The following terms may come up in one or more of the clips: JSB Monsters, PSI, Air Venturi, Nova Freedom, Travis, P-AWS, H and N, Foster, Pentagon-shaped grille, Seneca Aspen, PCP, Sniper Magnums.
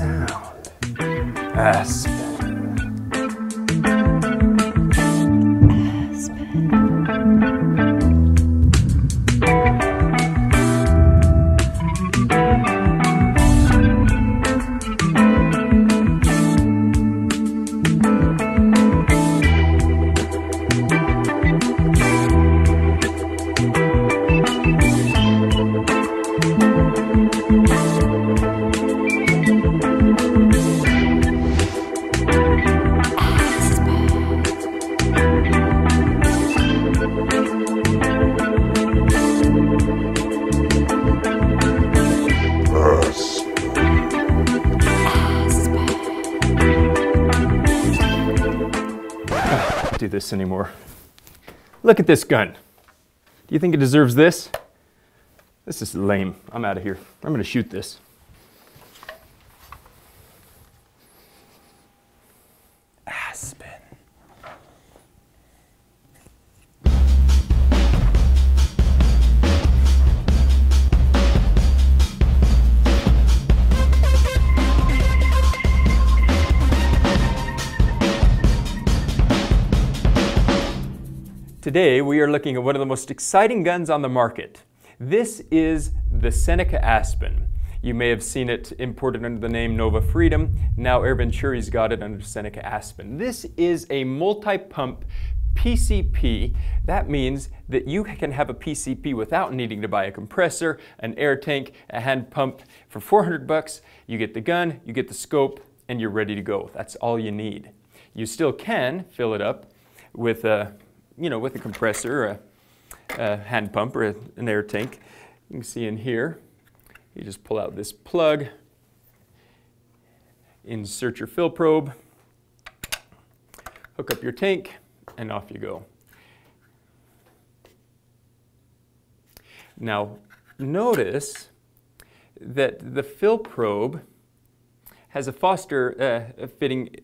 sound. Aspen. Do this anymore. Look at this gun. Do you think it deserves this? This is lame. I'm out of here. I'm gonna shoot this. Aspen. Today, we are looking at one of the most exciting guns on the market. This is the Seneca Aspen. You may have seen it imported under the name Nova Freedom. Now Air Venturi's got it under Seneca Aspen. This is a multi-pump PCP. That means that you can have a PCP without needing to buy a compressor, an air tank, a hand pump. For 400 bucks, you get the gun, you get the scope, and you're ready to go. That's all you need. You still can fill it up with a with a compressor, a hand pump, or an air tank. You can see in here, you just pull out this plug, insert your fill probe, hook up your tank, and off you go. Now, notice that the fill probe has a Foster fitting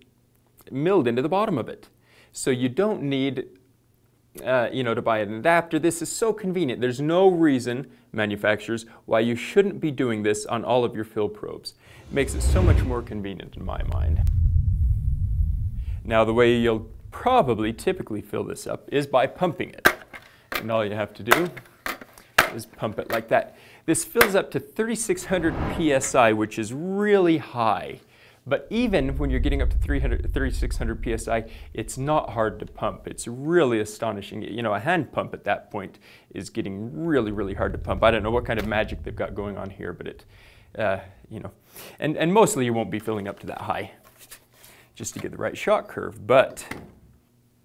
milled into the bottom of it. So you don't need to buy an adapter. This is so convenient. There's no reason, manufacturers, why you shouldn't be doing this on all of your fill probes. It makes it so much more convenient in my mind. Now, the way you'll probably typically fill this up is by pumping it. And all you have to do is pump it like that. This fills up to 3,600 PSI, which is really high. But even when you're getting up to 3,600 PSI, it's not hard to pump. It's really astonishing. You know, a hand pump at that point is getting really, really hard to pump. I don't know what kind of magic they've got going on here, but it, and mostly you won't be filling up to that high just to get the right shot curve, but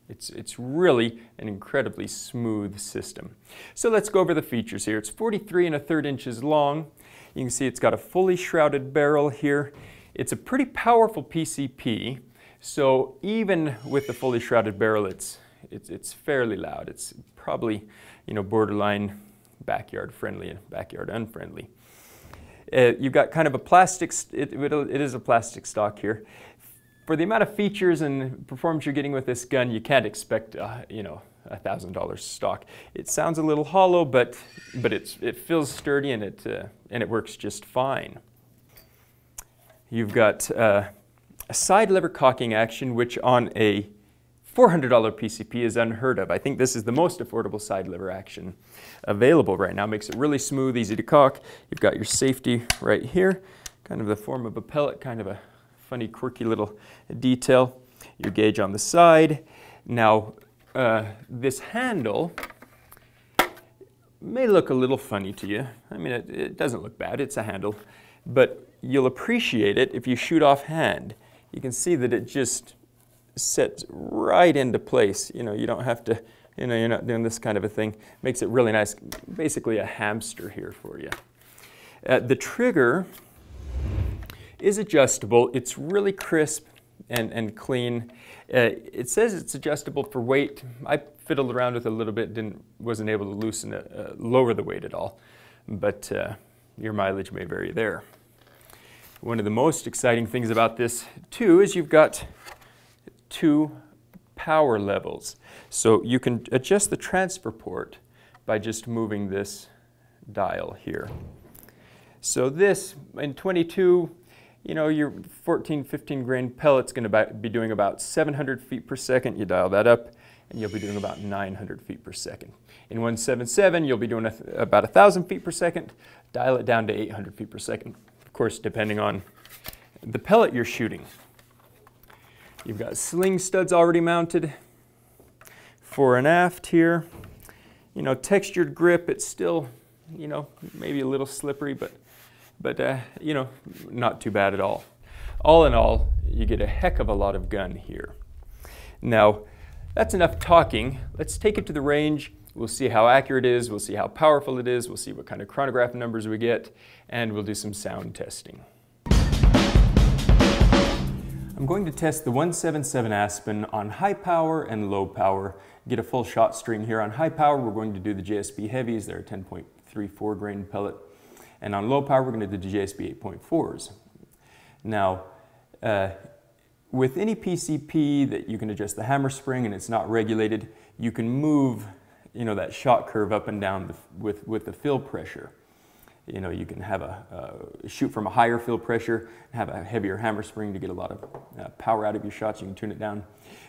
it's really an incredibly smooth system. So let's go over the features here. It's 43 1/3 inches long. You can see it's got a fully shrouded barrel here. It's a pretty powerful PCP, so even with the fully shrouded barrel, it's fairly loud. It's probably, borderline backyard friendly and backyard unfriendly. You've got kind of a plastic, it is a plastic stock here. For the amount of features and performance you're getting with this gun, you can't expect, $1,000 stock. It sounds a little hollow, but it feels sturdy and it works just fine. You've got a side lever cocking action, which on a $400 PCP is unheard of. I think this is the most affordable side lever action available right now. Makes it really smooth, easy to cock. You've got your safety right here, kind of the form of a pellet, kind of a funny, quirky little detail. Your gauge on the side. Now, this handle may look a little funny to you. I mean, it doesn't look bad. It's a handle, but you'll appreciate it if you shoot offhand. You can see that it just sets right into place. You don't have to, you're not doing this kind of a thing. Makes it really nice. Basically a hamster here for you. The trigger is adjustable. It's really crisp and clean. It says it's adjustable for weight. I fiddled around with it a little bit, wasn't able to loosen it, lower the weight at all. But your mileage may vary there. One of the most exciting things about this, too, is you've got two power levels. So you can adjust the transfer port by just moving this dial here. So this, in 22, you know, your 14, 15 grain pellet's going to be doing about 700 feet per second. You dial that up and you'll be doing about 900 feet per second. In 177, you'll be doing about 1,000 feet per second. Dial it down to 800 feet per second. Of course, depending on the pellet you're shooting. You've got sling studs already mounted fore and aft here. You know, textured grip, it's still, you know, maybe a little slippery, but you know, not too bad at all. All in all, you get a heck of a lot of gun here. Now, that's enough talking. Let's take it to the range. We'll see how accurate it is. We'll see how powerful it is. We'll see what kind of chronograph numbers we get, and we'll do some sound testing. I'm going to test the 177 Aspen on high power and low power. Get a full shot string here. On high power, we're going to do the JSB heavies. They're a 10.34 grain pellet. And on low power, we're going to do the JSB 8.4s. Now, with any PCP that you can adjust the hammer spring and it's not regulated, you can move, you know, that shot curve up and down with the fill pressure. You know, you can have shoot from a higher fill pressure, have a heavier hammer spring to get a lot of power out of your shots. You can tune it down.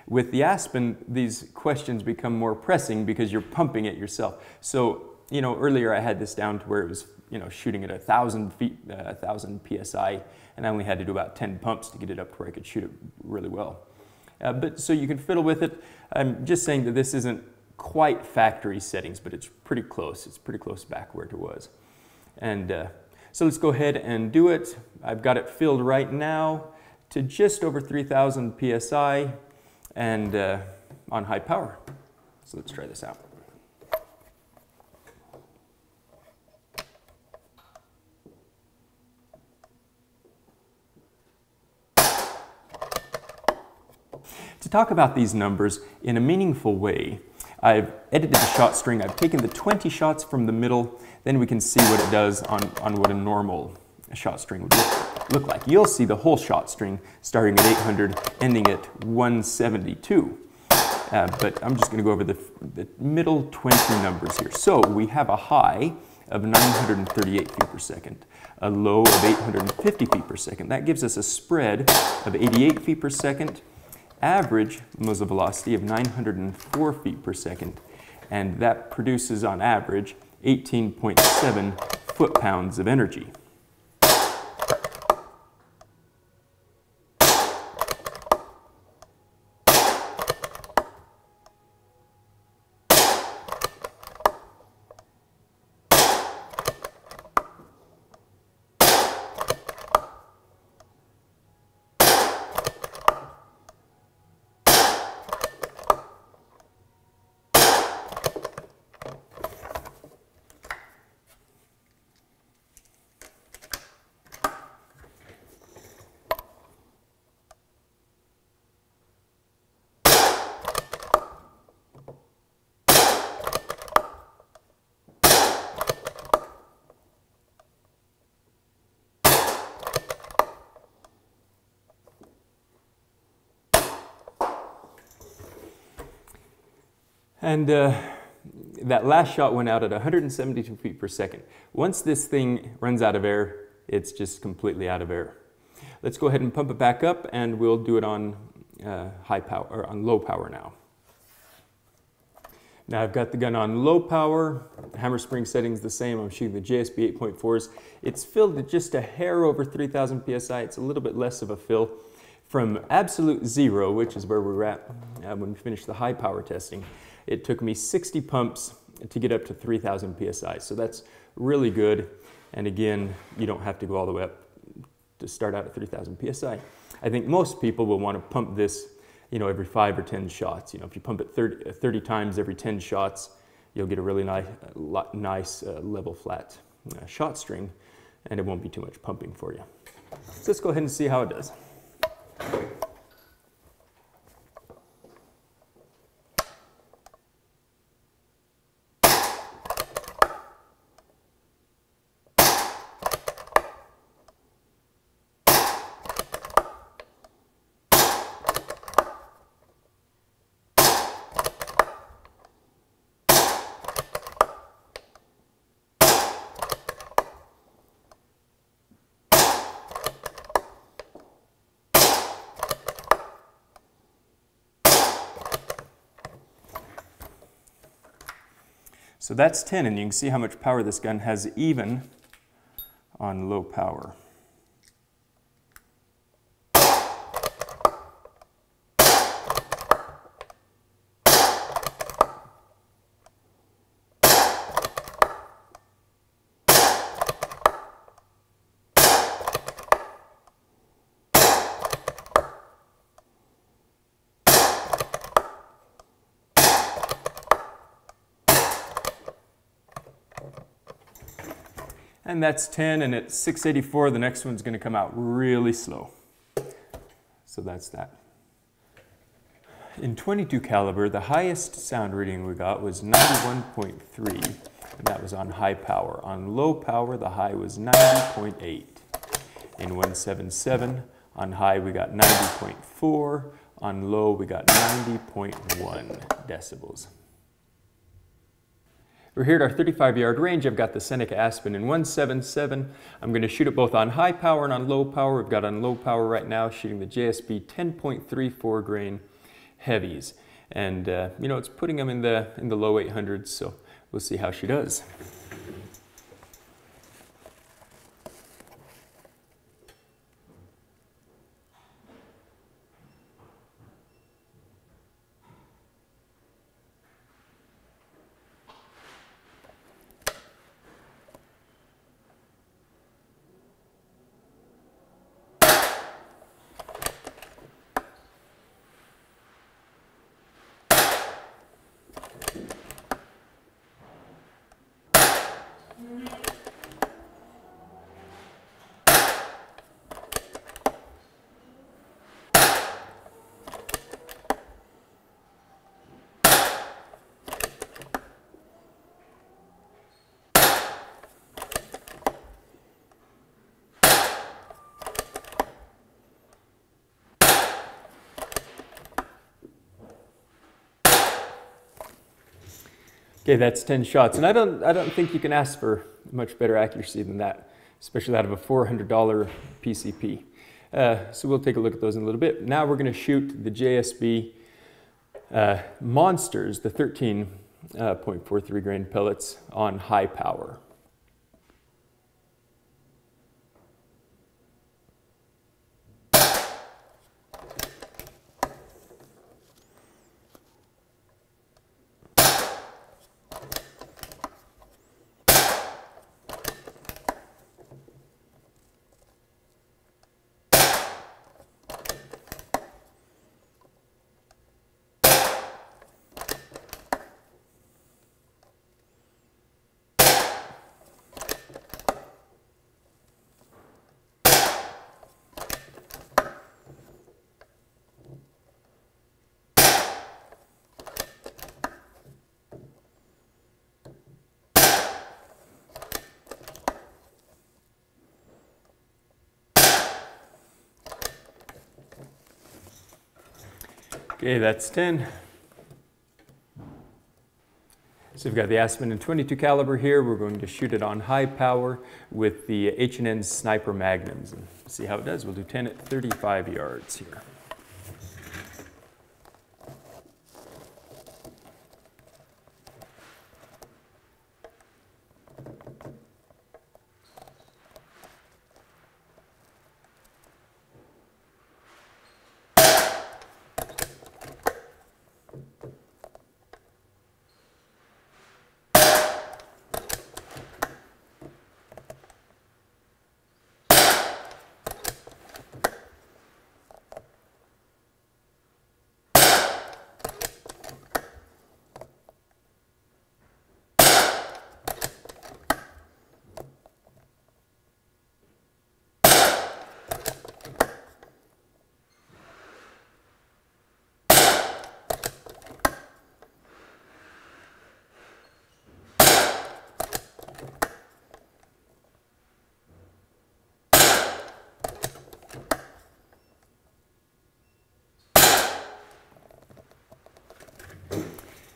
With the Aspen, these questions become more pressing because you're pumping it yourself. So, you know, earlier I had this down to where it was, you know, shooting at 1,000 feet, 1,000 PSI, and I only had to do about 10 pumps to get it up to where I could shoot it really well. But so you can fiddle with it. I'm just saying that this isn't quite factory settings, but it's pretty close. It's pretty close back where it was. And so let's go ahead and do it. I've got it filled right now to just over 3,000 PSI and on high power. So let's try this out. To talk about these numbers in a meaningful way, I've edited the shot string. I've taken the 20 shots from the middle. Then we can see what it does on what a normal shot string would look like. You'll see the whole shot string starting at 800, ending at 172. But I'm just going to go over the middle 20 numbers here. So we have a high of 938 feet per second, a low of 850 feet per second. That gives us a spread of 88 feet per second, average muzzle velocity of 904 feet per second, and that produces on average 18.7 foot-pounds of energy. And that last shot went out at 172 feet per second. Once this thing runs out of air, it's just completely out of air. Let's go ahead and pump it back up, and we'll do it on high power or on low power now. Now I've got the gun on low power. Hammer spring settings the same. I'm shooting the JSB 8.4s. It's filled to just a hair over 3,000 psi. It's a little bit less of a fill. From absolute zero, which is where we were at when we finished the high power testing, it took me 60 pumps to get up to 3,000 PSI. So that's really good. And again, you don't have to go all the way up to start out at 3,000 PSI. I think most people will want to pump this, you know, every 5 or 10 shots. You know, if you pump it 30 times every 10 shots, you'll get a really nice level flat shot string, and it won't be too much pumping for you. So let's go ahead and see how it does. So that's 10, and you can see how much power this gun has even on low power. And that's 10, and at 684, the next one's gonna come out really slow. So that's that. In .22 caliber, the highest sound reading we got was 91.3, and that was on high power. On low power, the high was 90.8. In .177, on high we got 90.4, on low we got 90.1 decibels. We're here at our 35-yard range. I've got the Seneca Aspen in 177. I'm gonna shoot it both on high power and on low power. We've got on low power right now, shooting the JSB 10.34 grain heavies. And you know, it's putting them in the low 800s, so we'll see how she does. Okay, that's 10 shots, and I don't think you can ask for much better accuracy than that, especially out of a $400 PCP. So we'll take a look at those in a little bit. Now we're going to shoot the JSB Monsters, the 13.43 grain pellets on high power. Okay, that's 10. So we've got the Aspen in .22 caliber here. We're going to shoot it on high power with the H and N Sniper Magnums and see how it does. We'll do 10 at 35 yards here.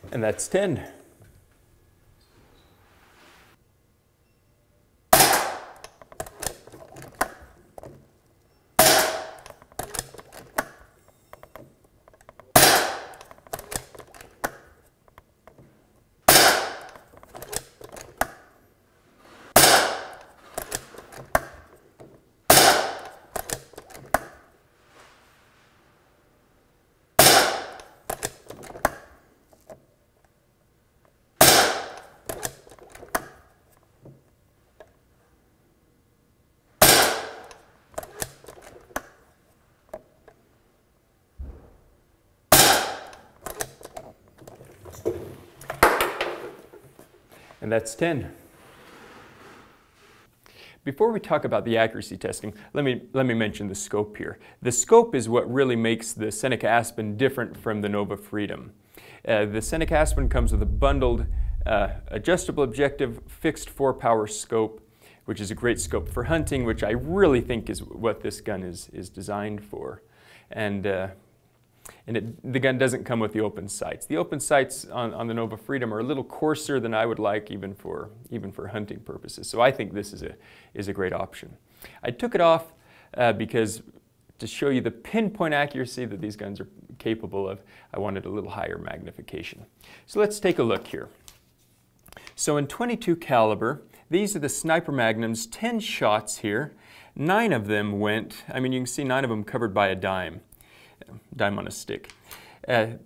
And that's 10. and that's 10. Before we talk about the accuracy testing, let me mention the scope here. The scope is what really makes the Seneca Aspen different from the Nova Freedom. The Seneca Aspen comes with a bundled adjustable objective, fixed 4-power scope, which is a great scope for hunting, which I really think is what this gun is designed for. And the gun doesn't come with the open sights. The open sights on the Nova Freedom are a little coarser than I would like, even for hunting purposes. So I think this is a great option. I took it off because to show you the pinpoint accuracy that these guns are capable of, I wanted a little higher magnification. So let's take a look here. So in .22 caliber, these are the Sniper Magnums, 10 shots here. 9 of them went, I mean you can see 9 of them covered by a dime on a stick. 9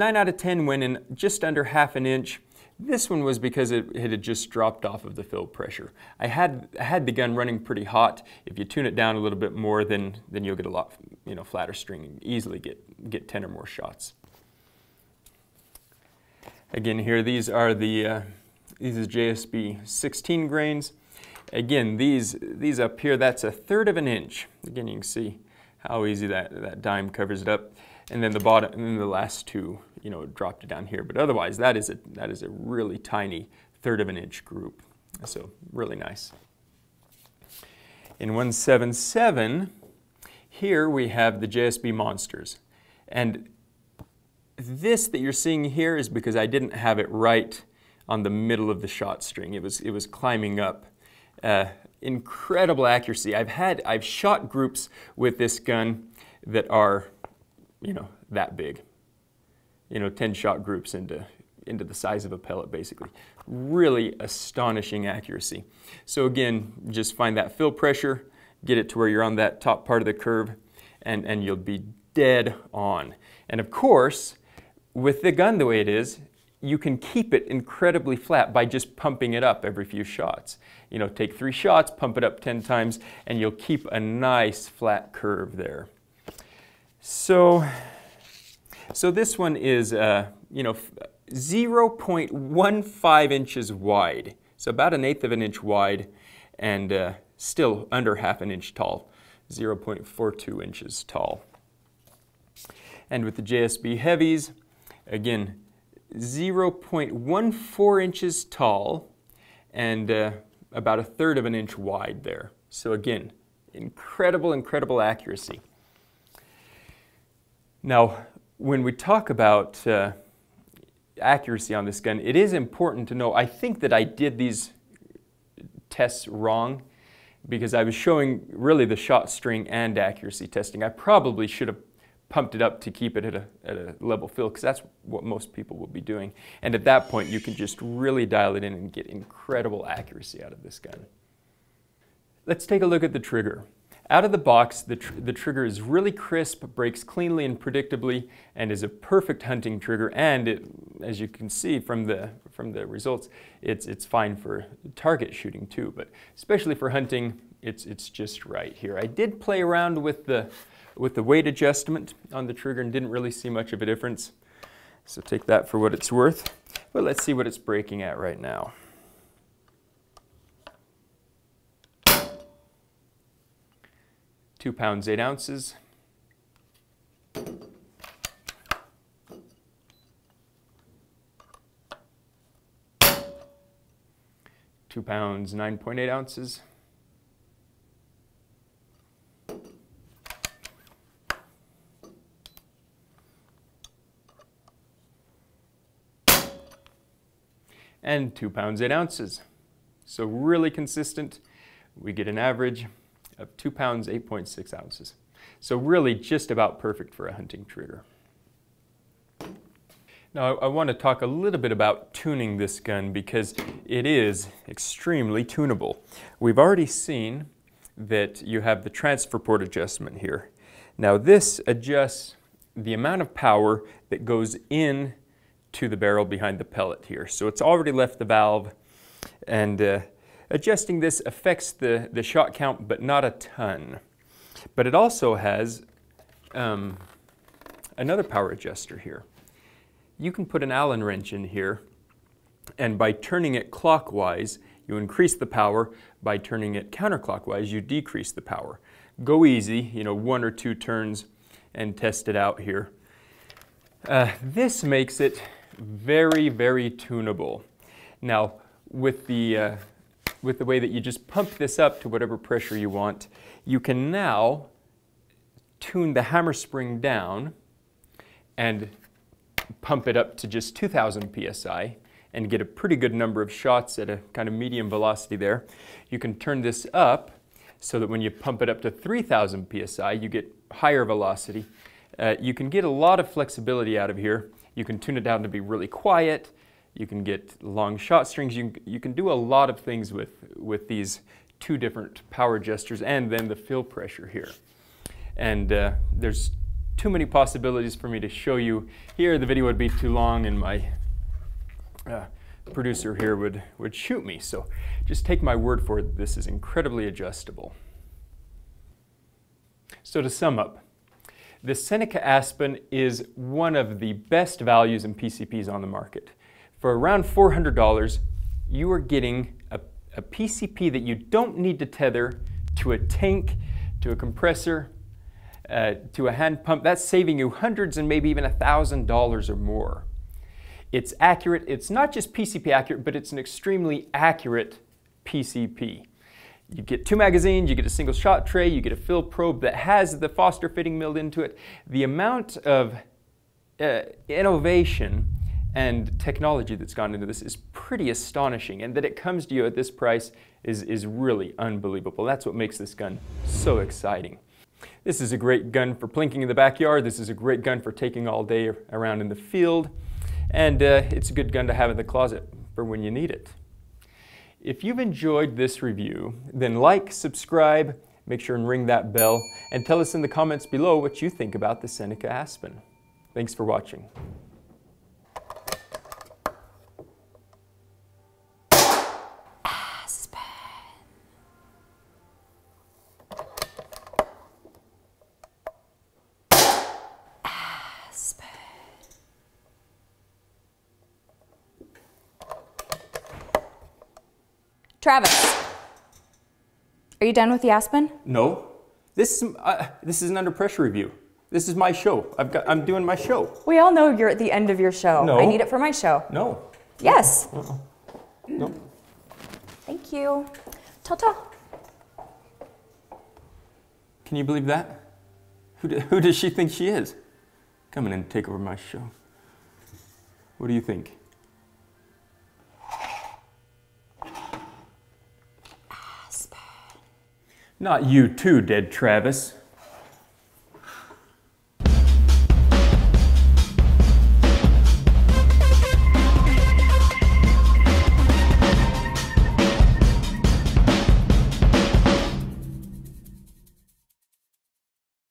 out of 10 went in just under half an inch. This one was because it had just dropped off of the fill pressure. I had the gun running pretty hot. If you tune it down a little bit more, then you'll get a lot, you know, flatter string and easily get 10 or more shots. Again here, these are the these is JSB 16 grains. Again, these up here, that's 1/3 of an inch. Again, you can see how easy that dime covers it up, and then the bottom, and then the last two, you know, dropped it down here. But otherwise, that is a really tiny 1/3 of an inch group. So really nice. In 177, here we have the JSB Monsters, and this that you're seeing here is because I didn't have it right on the middle of the shot string. It was climbing up. Incredible accuracy. I've shot groups with this gun that are, you know, that big. You know, 10 shot groups into the size of a pellet, basically. Really astonishing accuracy. So again, just find that fill pressure, get it to where you're on that top part of the curve, and you'll be dead on. And of course, with the gun the way it is, you can keep it incredibly flat by just pumping it up every few shots. You know, take 3 shots, pump it up 10 times, and you'll keep a nice flat curve there. So this one is, you know, 0.15 inches wide. So about 1/8 of an inch wide, and still under half an inch tall, 0.42 inches tall. And with the JSB Heavies, again, 0.14 inches tall and about 1/3 of an inch wide there. So again, incredible accuracy. Now, when we talk about accuracy on this gun, it is important to know, I think that I did these tests wrong because I was showing really the shot string and accuracy testing. I probably should have pumped it up to keep it at a level fill, because that's what most people will be doing. And at that point, you can just really dial it in and get incredible accuracy out of this gun. Let's take a look at the trigger. Out of the box, the trigger is really crisp, breaks cleanly and predictably, and is a perfect hunting trigger. And it, as you can see from the results, it's fine for target shooting too, but especially for hunting, it's just right here. I did play around with the weight adjustment on the trigger and didn't really see much of a difference. So take that for what it's worth. But let's see what it's breaking at right now. £2, 8 ounces. £2, 9.8 ounces. And £2, 8 ounces. So really consistent. We get an average of £2, 8.6 ounces. So really just about perfect for a hunting trigger. Now I want to talk a little bit about tuning this gun because it is extremely tunable. We've already seen that you have the transfer port adjustment here. Now this adjusts the amount of power that goes in to the barrel behind the pellet here. So it's already left the valve, and adjusting this affects the shot count, but not a ton. But it also has another power adjuster here. You can put an Allen wrench in here And by turning it clockwise, you increase the power. By turning it counterclockwise, you decrease the power. Go easy, you know, 1 or 2 turns and test it out here. This makes it very, very tunable. Now, with the way that you just pump this up to whatever pressure you want, you can now tune the hammer spring down and pump it up to just 2,000 PSI and get a pretty good number of shots at a kind of medium velocity there. You can turn this up so that when you pump it up to 3,000 PSI, you get higher velocity. You can get a lot of flexibility out of here. You can tune it down to be really quiet. You can get long shot strings. You can do a lot of things with these 2 different power adjusters and then the fill pressure here. And there's too many possibilities for me to show you here. The video would be too long and my producer here would shoot me. So just take my word for it, this is incredibly adjustable. So to sum up, the Seneca Aspen is one of the best values in PCPs on the market. For around $400, you are getting a PCP that you don't need to tether to a tank, to a compressor, to a hand pump. That's saving you hundreds and maybe even $1,000 or more. It's accurate. It's not just PCP accurate, but it's an extremely accurate PCP. You get 2 magazines, you get a single shot tray, you get a fill probe that has the Foster fitting milled into it. The amount of innovation and technology that's gone into this is pretty astonishing, and that it comes to you at this price is really unbelievable. That's what makes this gun so exciting. This is a great gun for plinking in the backyard. This is a great gun for taking all day around in the field, and it's a good gun to have in the closet for when you need it. If you've enjoyed this review, then like, subscribe, make sure and ring that bell, and tell us in the comments below what you think about the Seneca Aspen. Thanks for watching. Travis, are you done with the Aspen? No. This is an under pressure review. This is my show. I'm doing my show. We all know you're at the end of your show. No. I need it for my show. No. Yes. Uh-uh. No. Thank you. Ta-ta. Can you believe that? Who does she think she is? Come in and take over my show. What do you think? Not you too, dead Travis.